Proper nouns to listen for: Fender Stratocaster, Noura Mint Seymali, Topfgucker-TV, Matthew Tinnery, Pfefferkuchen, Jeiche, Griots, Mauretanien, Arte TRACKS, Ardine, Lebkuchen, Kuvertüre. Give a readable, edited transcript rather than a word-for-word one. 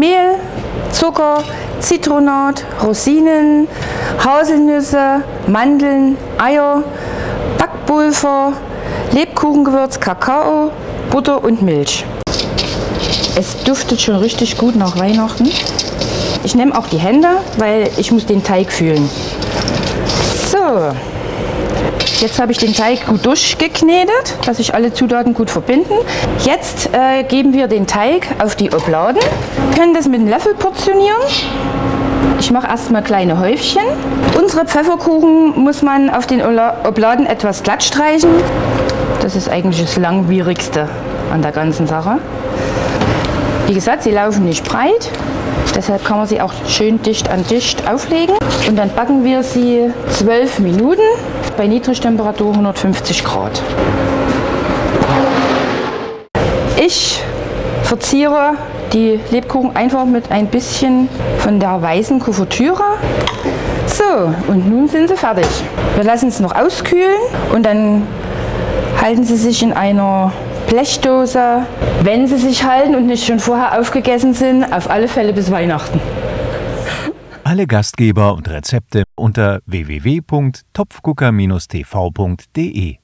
Mehl, Zucker, Zitronat, Rosinen, Haselnüsse, Mandeln, Eier, Backpulver, Lebkuchengewürz, Kakao, Butter und Milch. Es duftet schon richtig gut nach Weihnachten. Ich nehme auch die Hände, weil ich muss den Teig fühlen. So, jetzt habe ich den Teig gut durchgeknetet, dass sich alle Zutaten gut verbinden. Jetzt geben wir den Teig auf die Obladen. Wir können das mit einem Löffel portionieren. Ich mache erstmal kleine Häufchen. Unsere Pfefferkuchen muss man auf den Obladen etwas glatt streichen. Das ist eigentlich das Langwierigste an der ganzen Sache. Wie gesagt, sie laufen nicht breit, deshalb kann man sie auch schön dicht an dicht auflegen. Und dann backen wir sie 12 Minuten bei Niedrigtemperatur 150 Grad. Ich verziere die Lebkuchen einfach mit ein bisschen von der weißen Kuvertüre. So, und nun sind sie fertig. Wir lassen es noch auskühlen und dann halten sie sich in einer Blechdose, wenn sie sich halten und nicht schon vorher aufgegessen sind, auf alle Fälle bis Weihnachten. Alle Gastgeber und Rezepte unter www.topfgucker-tv.de